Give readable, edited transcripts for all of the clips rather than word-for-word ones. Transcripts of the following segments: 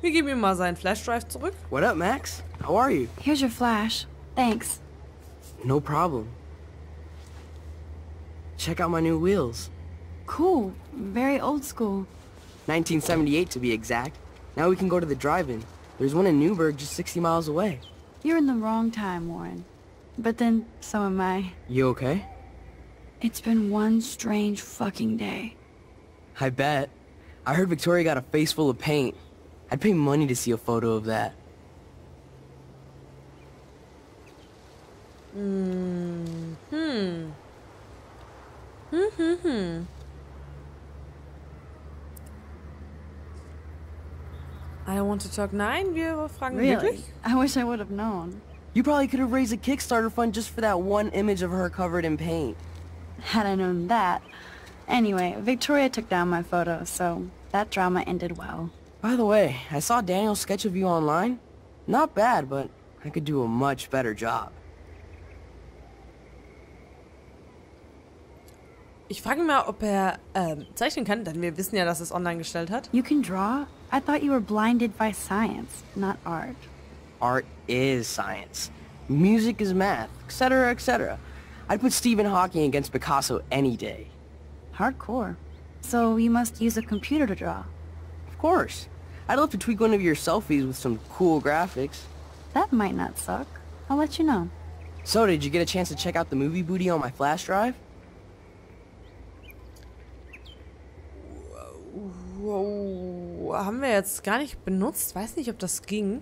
Wir geben ihm mal seinen Flash-Drive zurück. What up, Max? How are you? Here's your flash. Thanks. No problem. Check out my new wheels. Cool. Very old school. 1978 to be exact. Now we can go to the drive-in. There's one in Newburgh just 60 miles away. You're in the wrong time, Warren. But then, so am I. You okay? It's been one strange fucking day. I bet. I heard Victoria got a face full of paint. I'd pay money to see a photo of that. I want to talk. Nein, wir fragen wirklich. I wish I would have known. You probably could have raised a Kickstarter fund just for that one image of her covered in paint. Had I known that. Anyway, Victoria took down my photo, so that drama ended well. By the way, I saw Daniel's sketch of you online. Not bad, but I could do a much better job. Ich frage ihn mal, ob zeichnen kann, denn wir wissen ja, dass es online gestellt hat. You can draw? I thought you were blinded by science, not art. Art is science. Music is math, etc., etc. I'd put Stephen Hawking against Picasso any day. Hardcore. So you must use a computer to draw. Of course. I'd love to tweak one of your selfies with some cool graphics. That might not suck. I'll let you know. So, did you get a chance to check out the movie booty on my flash drive? Wow, haben wir jetzt gar nicht benutzt. Weiß nicht, ob das ging.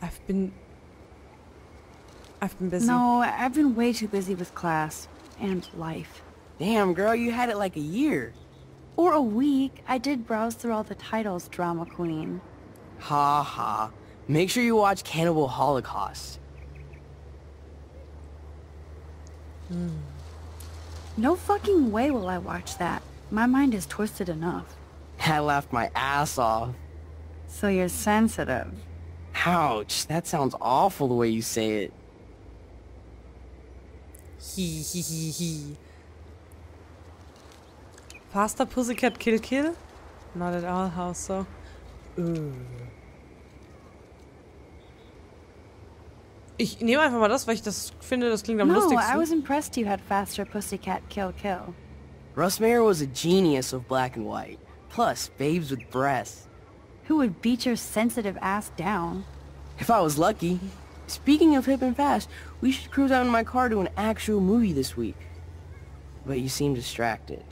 I've been busy. No, I've been way too busy with class and life. Damn, girl, you had it like a year. Or a week. I did browse through all the titles, drama queen. Ha ha. Make sure you watch Cannibal Holocaust. No fucking way will I watch that. My mind is twisted enough. I laughed my ass off. So you're sensitive. Ouch, that sounds awful the way you say it. Faster Pussycat Kill Kill? Not at all, how so? Ich nehme einfach mal das, weil ich das finde, das klingt am lustigsten. I was impressed you had Faster Pussycat Kill Kill. Russ Meyer was a genius of black and white. Plus, babes with breasts. Who would beat your sensitive ass down? If I was lucky. Speaking of hip and fast, we should cruise out in my car to an actual movie this week. But you seem distracted.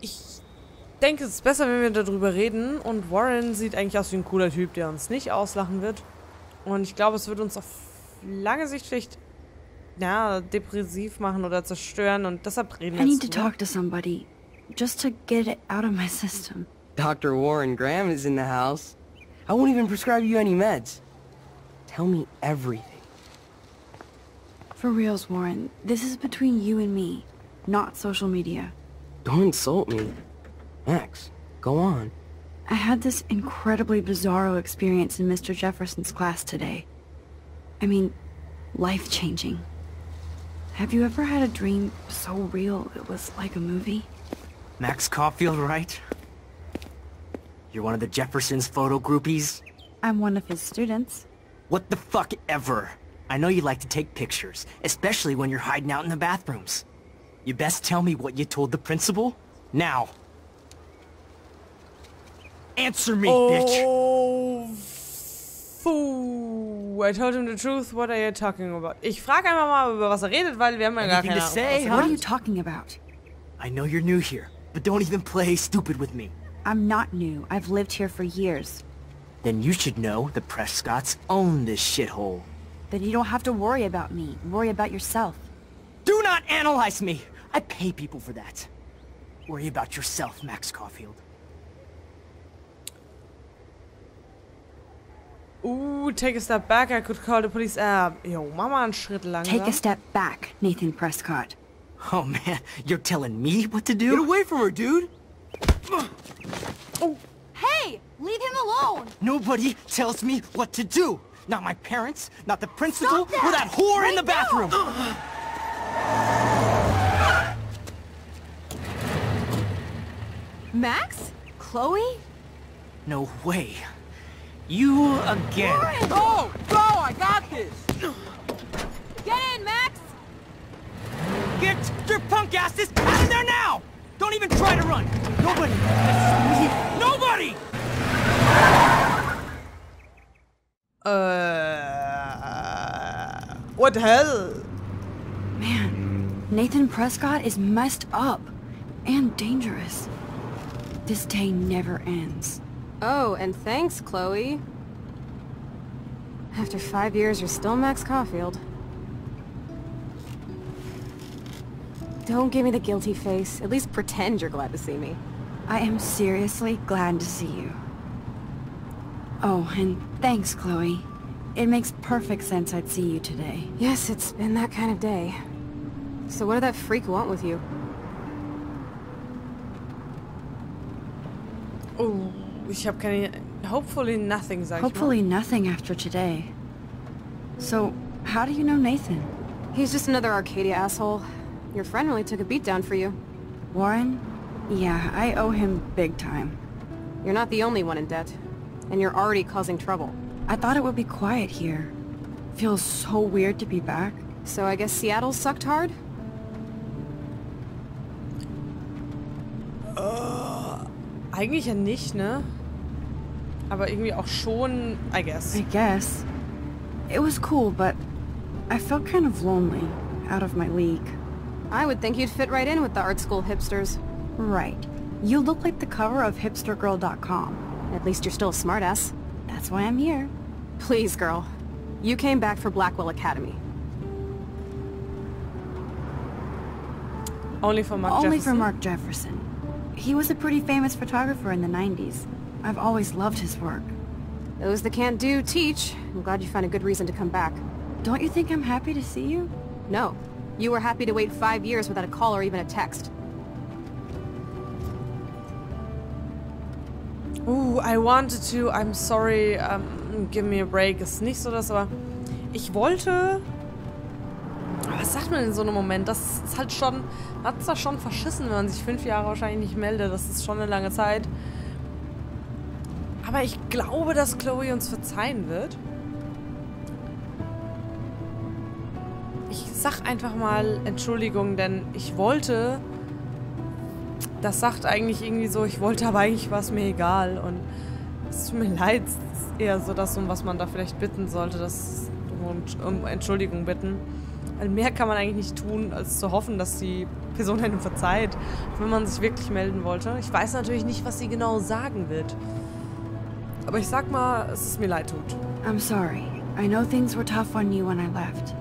Ich denke, es ist besser, wenn wir darüber reden. Und Warren sieht eigentlich aus wie ein cooler Typ, der uns nicht auslachen wird. Und ich glaube, es wird uns auf lange Sicht vielleicht, ja, depressiv machen oder zerstören. Und deshalb reden wir jetzt. I need to talk to somebody, just to get it out of my system. Dr. Warren Graham is in the house. I won't even prescribe you any meds. Tell me everything. For reals, Warren, this is between you and me, not social media. Don't insult me. Max, go on. I had this incredibly bizarro experience in Mr. Jefferson's class today. I mean, life-changing. Have you ever had a dream so real it was like a movie? Max Caulfield, right? You're one of the Jefferson's photo groupies? I'm one of his students. What the fuck ever? I know you like to take pictures, especially when you're hiding out in the bathrooms. You best tell me what you told the principal? Now. Answer me, bitch! Oh, fool. I told him the truth. What are you talking about? Ich frage einfach mal, über was redet, weil wir haben ja gar keine Ahnung. What are you talking about? I know you're new here, but don't even play stupid with me. I'm not new. I've lived here for years. Then you should know the Prescotts own this shithole. Then you don't have to worry about me. Worry about yourself. Do not analyze me! I pay people for that. Worry about yourself, Max Caulfield. Ooh, take a step back, I could call the police. Yo, Mama, einen Schritt langsam. Take a step back, Nathan Prescott. Oh man, you're telling me what to do? Get away from her, dude! Oh. Hey, leave him alone! Nobody tells me what to do! Not my parents, not the principal, or that whore in the bathroom! Max? Chloe? No way. You again. Go! Go! I got this! Get in, Max! Get your punk asses out of there now! Don't even try to run! Nobody! Nobody! What the hell? Man, Nathan Prescott is messed up. And dangerous. This day never ends. Oh, and thanks, Chloe. After 5 years, you're still Max Caulfield. Don't give me the guilty face. At least pretend you're glad to see me. I am seriously glad to see you. Oh, and thanks, Chloe. It makes perfect sense I'd see you today. Yes, it's been that kind of day. So what did that freak want with you? Oh. Ich habe keine... Hopefully nothing, sag ich mal. Hopefully nothing after today. So, how do you know Nathan? He's just another Arcadia asshole. Your friend really took a beatdown for you. Warren? Yeah, I owe him big time. You're not the only one in debt. And you're already causing trouble. I thought it would be quiet here. Feels so weird to be back. So I guess Seattle sucked hard? Eigentlich ja nicht, ne? Aber irgendwie auch schon, I guess. I guess. It was cool, but I felt kind of lonely, out of my league. I would think you'd fit right in with the art school hipsters. Right. You look like the cover of hipstergirl.com. At least you're still a smartass. That's why I'm here. Please, girl. You came back for Blackwell Academy. Only for Mark Jefferson. Only for Mark Jefferson. He was a pretty famous photographer in the 90s. I've always loved his work. Those that can't do, teach. I'm glad you found a good reason to come back. Don't you think I'm happy to see you? No. You were happy to wait 5 years without a call or even a text. Ooh, I wanted to... I'm sorry, give me a break. Ist nicht so das, aber... Ich wollte... Was sagt man in so einem Moment? Das ist halt schon... Hat es da schon verschissen, wenn man sich 5 Jahre wahrscheinlich nicht meldet. Das ist schon eine lange Zeit. Aber ich glaube, dass Chloe uns verzeihen wird. Ich sag einfach mal Entschuldigung, denn ich wollte... Das sagt eigentlich irgendwie so, ich wollte, aber eigentlich war es mir egal. Und es tut mir leid, es ist eher so das, um was man da vielleicht bitten sollte, das um Entschuldigung bitten. Weil mehr kann man eigentlich nicht tun, als zu hoffen, dass die Person einem verzeiht, wenn man sich wirklich melden wollte. Ich weiß natürlich nicht, was sie genau sagen wird. Aber ich sag mal, es ist mir leid tut. I'm sorry. I know things were tough on you when I left.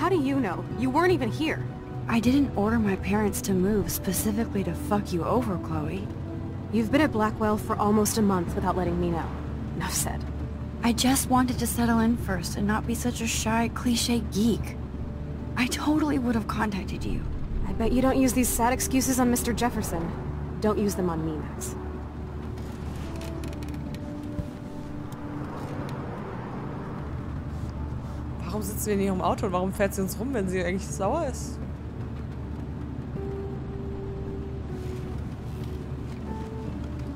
How do you know? You weren't even here. I didn't order my parents to move specifically to fuck you over, Chloe. You've been at Blackwell for almost a month without letting me know. Enough said. I just wanted to settle in first and not be such a shy, cliché geek. I totally would have contacted you. I bet you don't use these sad excuses on Mr. Jefferson. Don't use them on me, Max. Warum sitzen wir in ihrem Auto und warum fährt sie uns rum, wenn sie eigentlich sauer ist?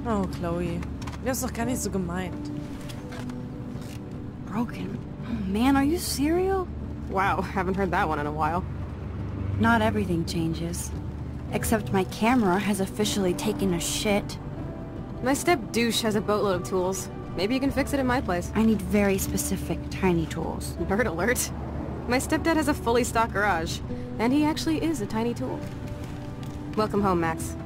Oh, Chloe. Wir haben es doch gar nicht so gemeint. Broken. Oh, man, are you serial? Wow, haven't heard that one in a while. Not everything changes. Except my camera has officially taken a shit. My step-douche has a boatload of tools. Maybe you can fix it in my place. I need very specific, tiny tools. Nerd alert. My stepdad has a fully stocked garage. And he actually is a tiny tool. Welcome home, Max.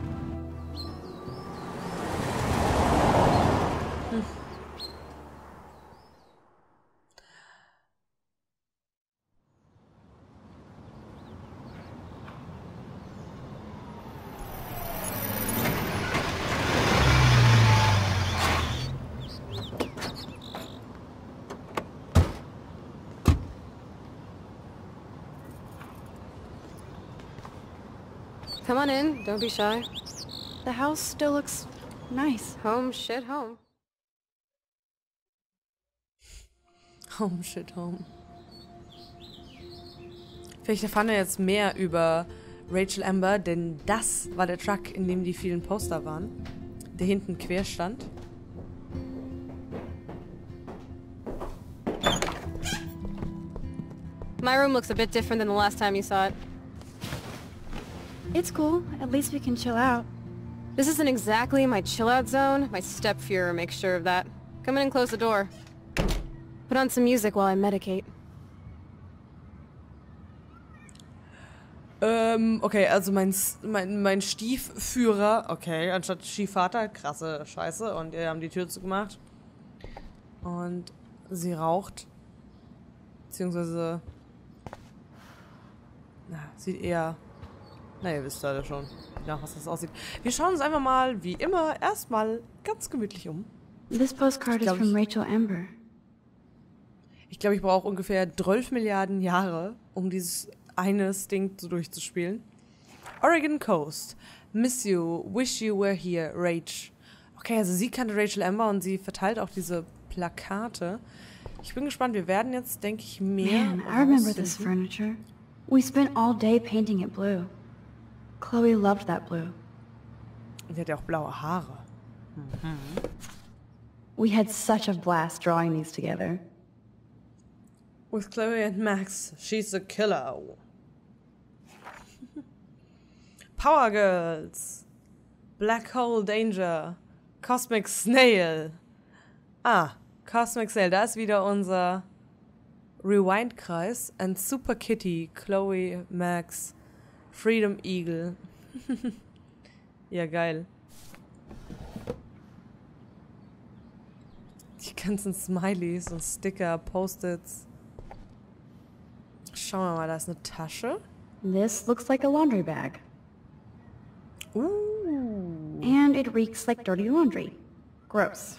Come on in, don't be shy. The house still looks nice. Home, shit, home. Home, shit, home. Vielleicht erfahren wir jetzt mehr über Rachel Amber, denn das war der Truck, in dem die vielen Poster waren. der hinten quer stand. My room looks a bit different than the last time you saw it. It's cool. At least we can chill out. This isn't exactly my chill-out zone. My step-Fuhrer makes sure of that. Come in and close the door. Put on some music while I medicate. Okay, also mein Stiefführer, okay, anstatt Stiefvater, krasse Scheiße. Und wir haben die Tür zugemacht. Und sie raucht. Beziehungsweise... Na, sieht eher... Na, ihr wisst ja schon, nach was das aussieht. Wir schauen uns einfach mal, wie immer, erstmal ganz gemütlich um. This postcard is from Rachel Amber. Ich glaube, ich brauche ungefähr 12 Milliarden Jahre, um dieses eine Ding so durchzuspielen. Oregon Coast. Miss you. Wish you were here. Rach. Okay, also sie kannte Rachel Amber und sie verteilt auch diese Plakate. Ich bin gespannt. Wir werden jetzt, denke ich, mehr... Man, I remember this furniture. We spent all day painting it blue. Chloe loved that blue. Sie hat ja auch blaue Haare. Mhm. We had such a blast drawing these together. With Chloe and Max, she's a killer. Power Girls. Black Hole Danger. Cosmic Snail. Ah, Cosmic Snail. Da ist wieder unser Rewind-Kreis. And Super Kitty, Chloe, Max, Freedom Eagle. Ja, geil. Die ganzen Smileys und Sticker, Post-its. Schauen wir mal, da ist eine Tasche. This looks like a laundry bag. Ooh. And it reeks like dirty laundry. Gross.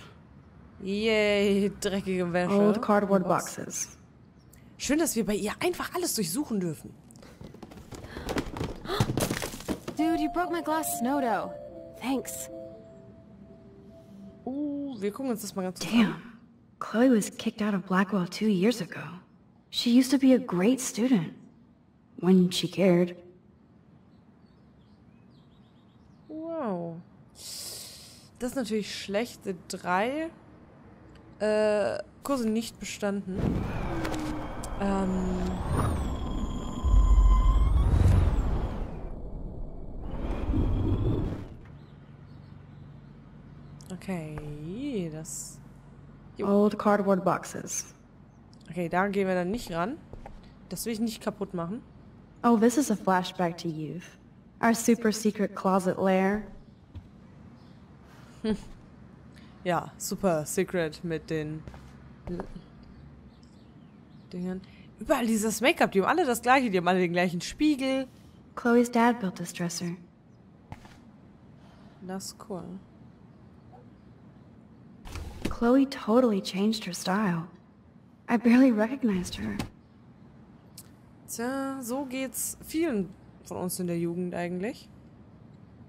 Yay, dreckige Wäsche. Old cardboard boxes. Schön, dass wir bei ihr einfach alles durchsuchen dürfen. Dude, you broke my glass snow dough. Thanks. Oh, wir gucken uns das mal ganz kurz an. Damn. Chloe was kicked out of Blackwell 2 years ago. She used to be a great student, when she cared. Wow. Das ist natürlich schlecht. 3 Kurse nicht bestanden. Okay, das... Old cardboard boxes. Okay, da gehen wir dann nicht ran. Das will ich nicht kaputt machen. Oh, this is a flashback to youth. Our super secret closet lair. Ja, super secret mit den Dingern. Überall dieses Make-up, die haben alle das gleiche, die haben alle den gleichen Spiegel. Chloe's dad built this dresser. Das ist cool. Chloe totally changed her style. I barely recognized her. Tja, so geht's vielen von uns in der Jugend eigentlich.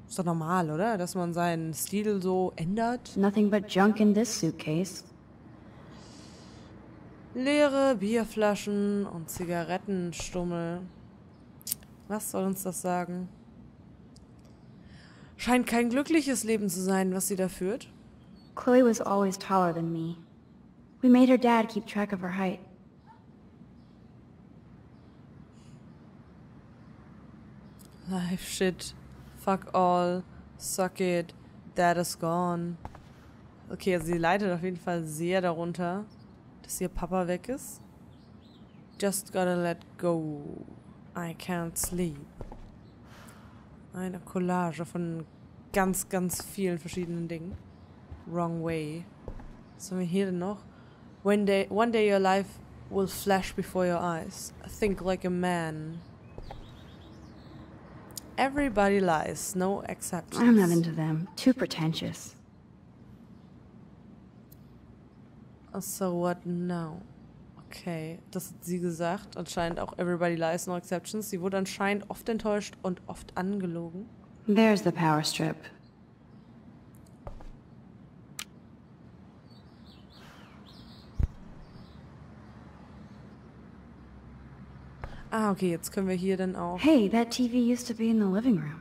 Ist doch normal, oder? Dass man seinen Stil so ändert. Nothing but junk in this suitcase. Leere Bierflaschen und Zigarettenstummel. Was soll uns das sagen? Scheint kein glückliches Leben zu sein, was sie da führt. Chloe was always taller than me. We made her dad keep track of her height. Life shit. Fuck all. Suck it. Dad is gone. Okay, also sie leidet auf jeden Fall sehr darunter, dass ihr Papa weg ist. Just gotta let go. I can't sleep. Eine Collage von ganz, ganz vielen verschiedenen Dingen. Wrong way. Was haben wir hier denn noch? One day your life will flash before your eyes. Think like a man. Everybody lies, no exceptions. I'm not into them. Too pretentious. So what now? Okay, das hat sie gesagt. Anscheinend auch everybody lies, no exceptions. Sie wurde anscheinend oft enttäuscht und oft angelogen. There's the power strip. Ah, okay, jetzt können wir hier dann auch... Hey, that TV used to be in the living room.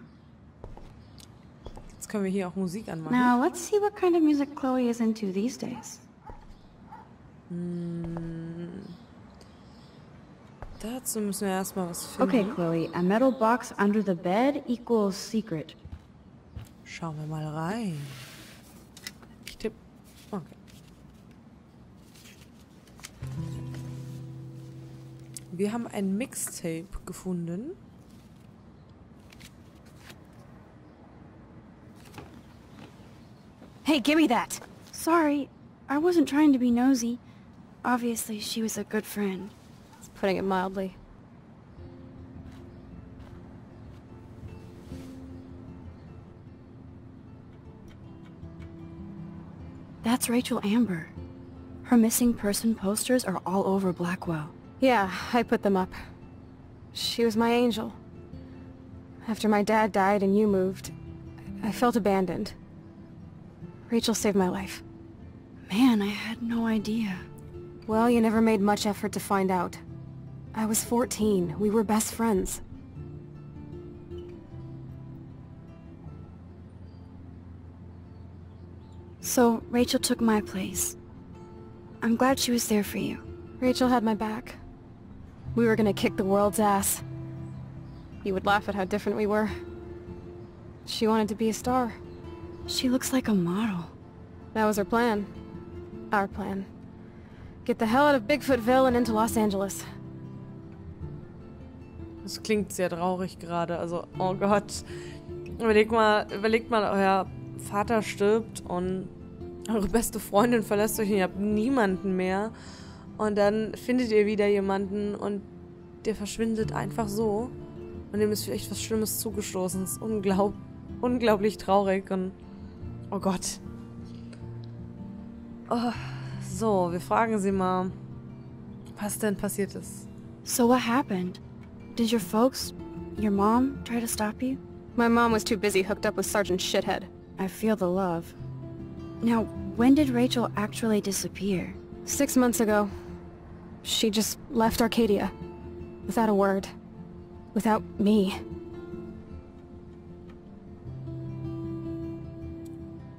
Jetzt können wir hier auch Musik anmachen. Now let's see what kind of music Chloe is into these days. Dazu müssen wir erstmal was finden. Okay, Chloe, a metal box under the bed equals secret. Schauen wir mal rein. Ich tippe. Okay. Wir haben ein Mixtape gefunden. Hey, give me that. Sorry, I wasn't trying to be nosy. Obviously, she was a good friend. It's putting it mildly. That's Rachel Amber. Her missing person posters are all over Blackwell. Yeah, I put them up. She was my angel. After my dad died and you moved, I felt abandoned. Rachel saved my life. Man, I had no idea. Well, you never made much effort to find out. I was 14. We were best friends. So, Rachel took my place. I'm glad she was there for you. Rachel had my back. We were gonna kick the world's ass. You would laugh at how different we were. She wanted to be a star. She looks like a model. That was her plan. Our plan. Get the hell out of Bigfootville and into Los Angeles. Das klingt sehr traurig gerade, also oh Gott. Überlegt mal, euer Vater stirbt und eure beste Freundin verlässt euch und ihr habt niemanden mehr. Und dann findet ihr wieder jemanden und der verschwindet einfach so. Und dem ist vielleicht was Schlimmes zugestoßen. Das ist unglaublich traurig und oh Gott. Oh, so, wir fragen sie mal, was denn passiert ist. So what happened? Did your folks, your mom, try to stop you? My mom was too busy hooked up with Sergeant Shithead. I feel the love. Now, when did Rachel actually disappear? 6 months ago. She just left Arcadia. Without a word. Without me.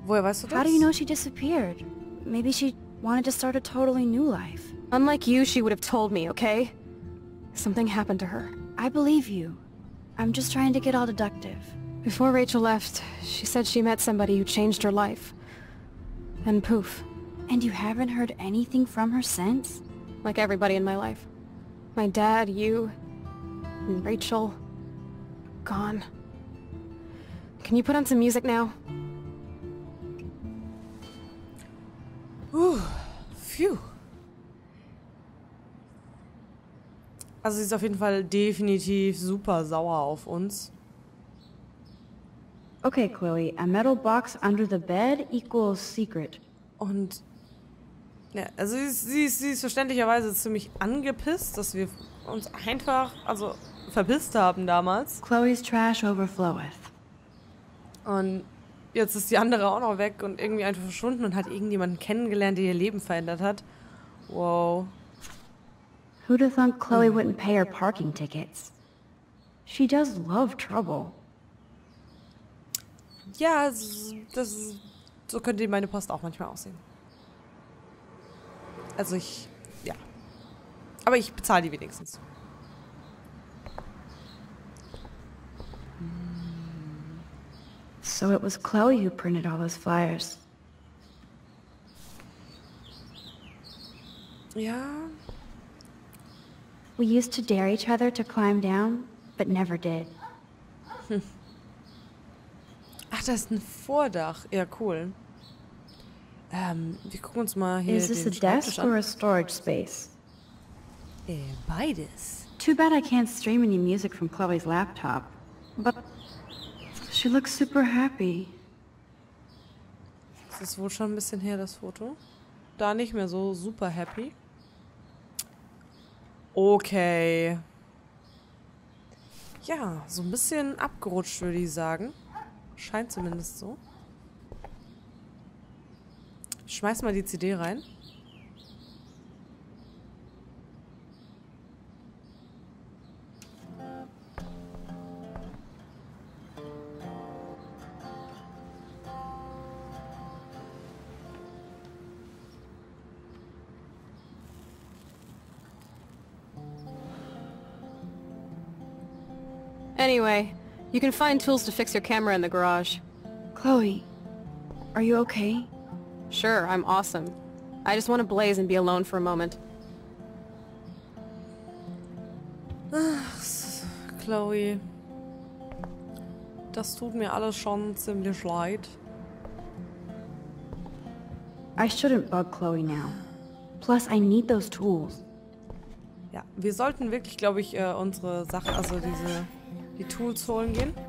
How do you know she disappeared? Maybe she wanted to start a totally new life. Unlike you, she would have told me, okay? Something happened to her. I believe you. I'm just trying to get all deductive. Before Rachel left, she said she met somebody who changed her life. Then poof. And you haven't heard anything from her since? Like everybody in my life. My dad, you, and Rachel. Gone. Can you put on some music now? Phew. Also sie ist auf jeden Fall definitiv super sauer auf uns. Okay, Chloe, a metal box under the bed equals secret. Und ja, also sie ist verständlicherweise ziemlich angepisst, dass wir uns einfach, also verpisst haben damals. Chloe's trash overfloweth. Und jetzt ist die andere auch noch weg und irgendwie einfach verschwunden und hat irgendjemanden kennengelernt, der ihr Leben verändert hat. Wow. Who'd have thunk Chloe wouldn't pay her parking tickets? She does love trouble. Ja, so könnte meine Post auch manchmal aussehen. Also ja. Aber ich bezahle die wenigstens. So it was Chloe who printed all those flyers. Yeah. We used to dare each other to climb down, but never did. Ach, das ist ein Vordach. Ja, cool. Wir gucken uns mal hier. Is this a desk or a storage space? Beides. Too bad I can't stream any music from Chloe's laptop. But she looks super happy. Das ist wohl schon ein bisschen her, das Foto. Da nicht mehr so super happy. Okay. Ja, so ein bisschen abgerutscht, würde ich sagen. Scheint zumindest so. Schmeiß mal die CD rein. Anyway, you can find tools to fix your camera in the garage. Chloe, are you okay? Sure, I'm awesome. I just want to blaze and be alone for a moment. Chloe, das tut mir alles schon ziemlich leid. I shouldn't bug Chloe now. Plus, I need those tools. Ja, wir sollten wirklich, glaube ich, unsere Sachen, also die Tools holen gehen.